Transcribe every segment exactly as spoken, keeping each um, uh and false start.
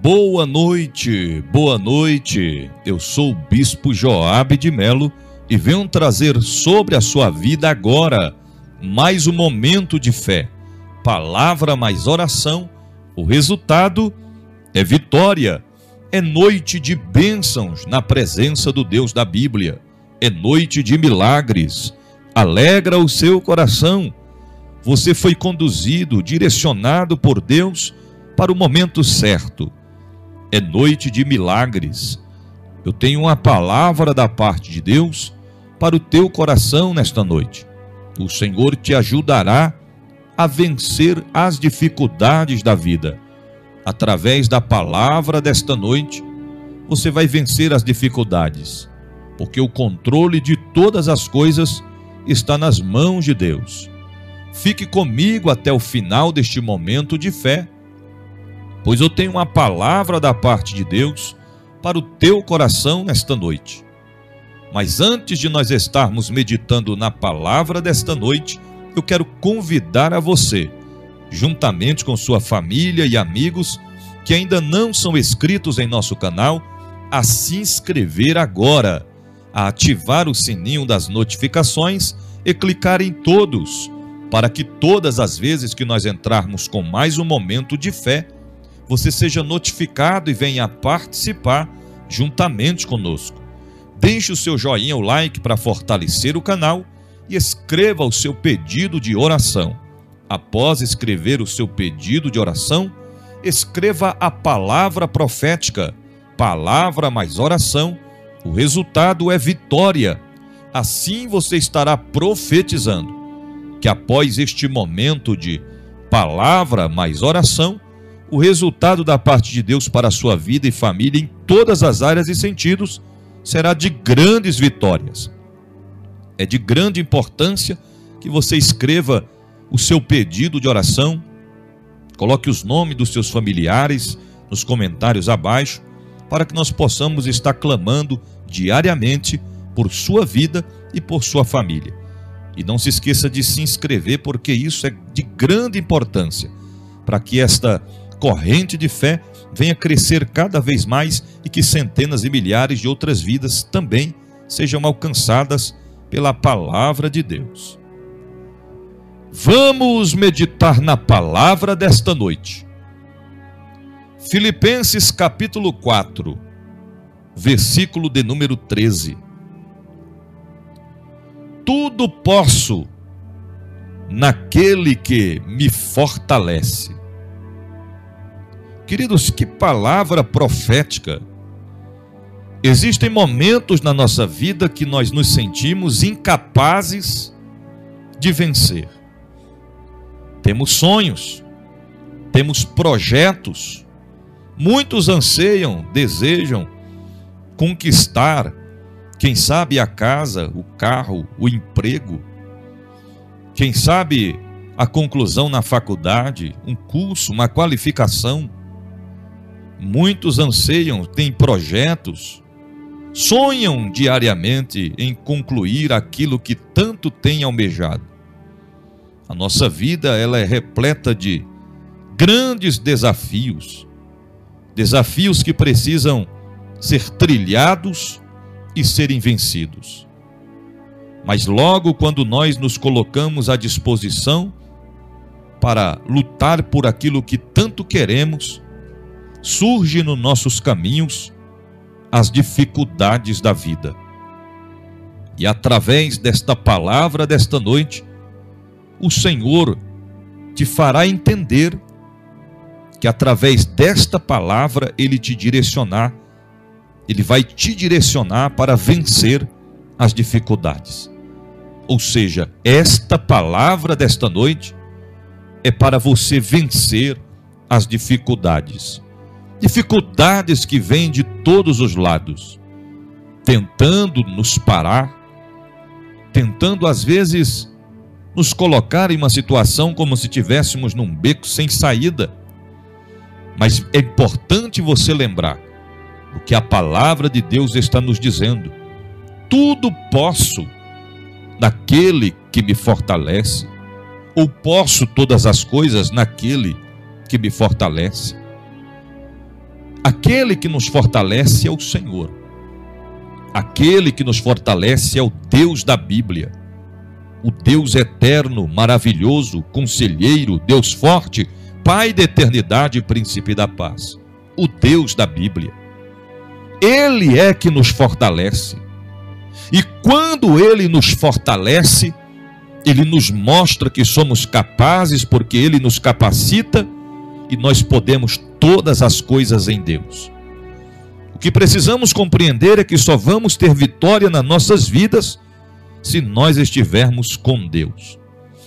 Boa noite, boa noite, eu sou o Bispo Joab de Melo e venho trazer sobre a sua vida agora mais um momento de fé, palavra mais oração, o resultado é vitória, é noite de bênçãos na presença do Deus da Bíblia, é noite de milagres, alegra o seu coração, você foi conduzido, direcionado por Deus para o momento certo. É noite de milagres. Eu tenho uma palavra da parte de Deus para o teu coração nesta noite. O Senhor te ajudará a vencer as dificuldades da vida. Através da palavra desta noite, você vai vencer as dificuldades, porque o controle de todas as coisas está nas mãos de Deus. Fique comigo até o final deste momento de fé, pois eu tenho uma palavra da parte de Deus para o teu coração nesta noite. Mas antes de nós estarmos meditando na palavra desta noite, eu quero convidar a você, juntamente com sua família e amigos que ainda não são inscritos em nosso canal, a se inscrever agora, a ativar o sininho das notificações e clicar em todos, para que todas as vezes que nós entrarmos com mais um momento de fé, você seja notificado e venha participar juntamente conosco. Deixe o seu joinha, o like para fortalecer o canal e escreva o seu pedido de oração. Após escrever o seu pedido de oração, escreva a palavra profética, palavra mais oração, o resultado é vitória. Assim você estará profetizando que após este momento de palavra mais oração, o resultado da parte de Deus para a sua vida e família em todas as áreas e sentidos será de grandes vitórias. É de grande importância que você escreva o seu pedido de oração, coloque os nomes dos seus familiares nos comentários abaixo, para que nós possamos estar clamando diariamente por sua vida e por sua família. E não se esqueça de se inscrever, porque isso é de grande importância, para que esta corrente de fé venha crescer cada vez mais e que centenas e milhares de outras vidas também sejam alcançadas pela palavra de Deus. Vamos meditar na palavra desta noite. Filipenses capítulo quatro, versículo de número treze. Tudo posso naquele que me fortalece. Queridos, que palavra profética! Existem momentos na nossa vida que nós nos sentimos incapazes de vencer. Temos sonhos, temos projetos, muitos anseiam, desejam conquistar, quem sabe a casa, o carro, o emprego, quem sabe a conclusão na faculdade, um curso, uma qualificação. Muitos anseiam, têm projetos, sonham diariamente em concluir aquilo que tanto têm almejado. A nossa vida, ela é repleta de grandes desafios, desafios que precisam ser trilhados e serem vencidos. Mas logo quando nós nos colocamos à disposição para lutar por aquilo que tanto queremos, surge nos nossos caminhos as dificuldades da vida. E através desta palavra desta noite, o Senhor te fará entender que através desta palavra Ele te direcionar, Ele vai te direcionar para vencer as dificuldades. Ou seja, esta palavra desta noite é para você vencer as dificuldades. Dificuldades que vêm de todos os lados, tentando nos parar, tentando às vezes nos colocar em uma situação como se estivéssemos num beco sem saída. Mas é importante você lembrar o que a palavra de Deus está nos dizendo: tudo posso naquele que me fortalece, ou posso todas as coisas naquele que me fortalece. Aquele que nos fortalece é o Senhor. Aquele que nos fortalece é o Deus da Bíblia. O Deus eterno, maravilhoso, conselheiro, Deus forte, Pai da eternidade e Príncipe da paz. O Deus da Bíblia. Ele é que nos fortalece. E quando Ele nos fortalece, Ele nos mostra que somos capazes, porque Ele nos capacita e nós podemos todas as coisas em Deus. O que precisamos compreender é que só vamos ter vitória nas nossas vidas se nós estivermos com Deus.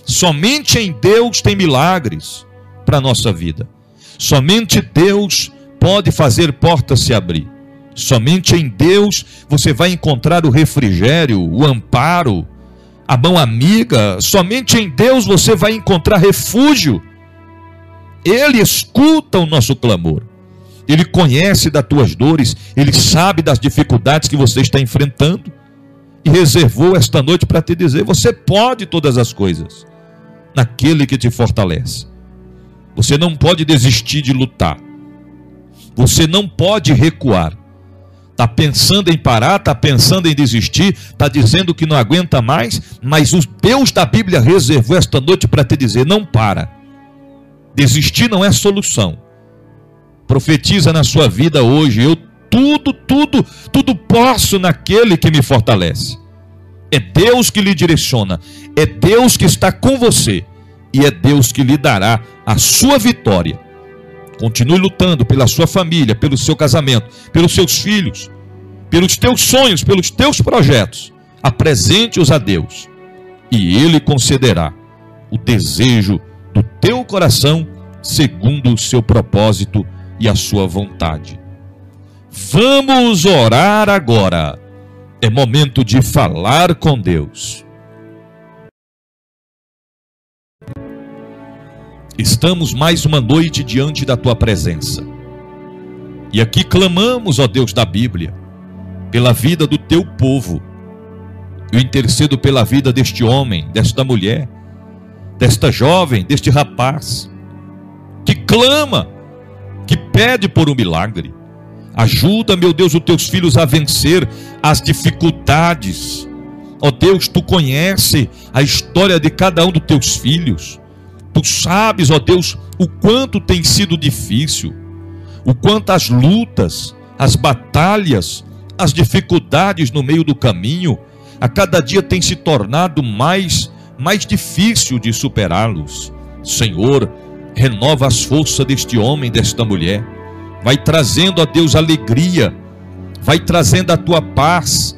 Somente em Deus tem milagres para a nossa vida. Somente Deus pode fazer portas se abrir. Somente em Deus você vai encontrar o refrigério, o amparo, a mão amiga. Somente em Deus você vai encontrar refúgio. Ele escuta o nosso clamor. Ele conhece das tuas dores. Ele sabe das dificuldades que você está enfrentando. E reservou esta noite para te dizer: você pode todas as coisas naquele que te fortalece. Você não pode desistir de lutar. Você não pode recuar. Está pensando em parar, está pensando em desistir, está dizendo que não aguenta mais, mas o Deus da Bíblia reservou esta noite para te dizer: não para. Desistir não é solução. Profetiza na sua vida hoje: eu tudo, tudo, tudo posso naquele que me fortalece. É Deus que lhe direciona, é Deus que está com você e é Deus que lhe dará a sua vitória. Continue lutando pela sua família, pelo seu casamento, pelos seus filhos, pelos teus sonhos, pelos teus projetos. Apresente-os a Deus e Ele concederá o desejo do teu coração segundo o seu propósito e a sua vontade. Vamos orar agora. É momento de falar com Deus. Estamos mais uma noite diante da tua presença. E aqui clamamos, ó Deus da Bíblia, pela vida do teu povo. Eu intercedo pela vida deste homem, desta mulher, desta jovem, deste rapaz, que clama, que pede por um milagre. Ajuda, meu Deus, os teus filhos a vencer as dificuldades. Ó Deus, tu conhece a história de cada um dos teus filhos. Tu sabes, ó Deus, o quanto tem sido difícil, o quanto as lutas, as batalhas, as dificuldades no meio do caminho, a cada dia tem se tornado mais, mais difícil de superá-los. Senhor, renova as forças deste homem, desta mulher. Vai trazendo, ó Deus, alegria, vai trazendo a tua paz,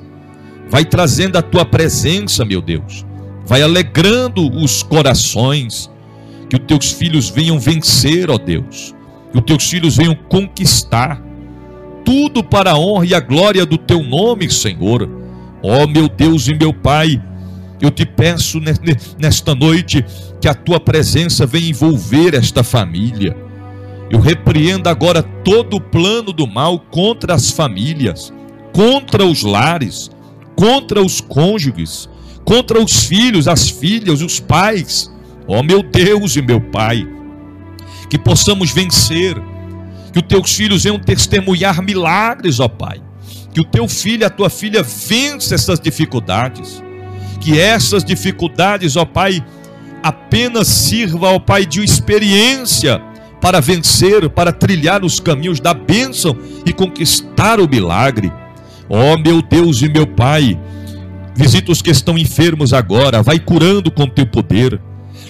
vai trazendo a tua presença, meu Deus. Vai alegrando os corações. Que os teus filhos venham vencer, ó Deus. Que os teus filhos venham conquistar. Tudo para a honra e a glória do teu nome, Senhor. Ó meu Deus e meu Pai, eu te peço nesta noite que a tua presença venha envolver esta família. Eu repreendo agora todo o plano do mal contra as famílias, contra os lares, contra os cônjuges, contra os filhos, as filhas, os pais. Ó, meu Deus e meu Pai, que possamos vencer, que os teus filhos venham testemunhar milagres, ó Pai, que o teu filho e a tua filha vença essas dificuldades, que essas dificuldades, ó Pai, apenas sirva, ó Pai, de experiência para vencer, para trilhar os caminhos da bênção e conquistar o milagre. Ó, meu Deus e meu Pai, visita os que estão enfermos agora, vai curando com teu poder.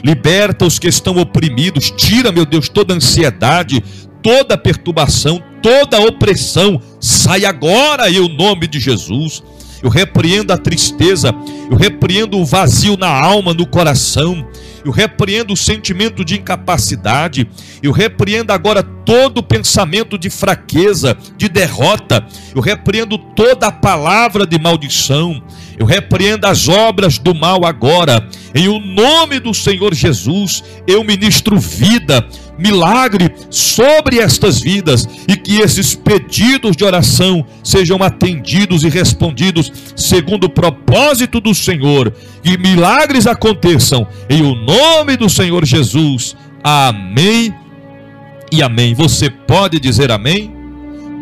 Liberta os que estão oprimidos, tira, meu Deus, toda ansiedade, toda perturbação, toda opressão, sai agora em nome de Jesus. Eu repreendo a tristeza, eu repreendo o vazio na alma, no coração, eu repreendo o sentimento de incapacidade, eu repreendo agora todo o pensamento de fraqueza, de derrota, eu repreendo toda a palavra de maldição, eu repreendo as obras do mal agora, em o nome do Senhor Jesus. Eu ministro vida, milagre sobre estas vidas e que esses pedidos de oração sejam atendidos e respondidos segundo o propósito do Senhor, e milagres aconteçam em o nome do Senhor Jesus. Amém e amém. Você pode dizer amém?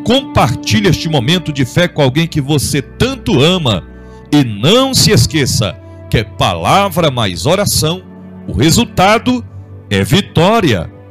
Compartilhe este momento de fé com alguém que você tanto ama. E não se esqueça que é palavra mais oração, o resultado é vitória.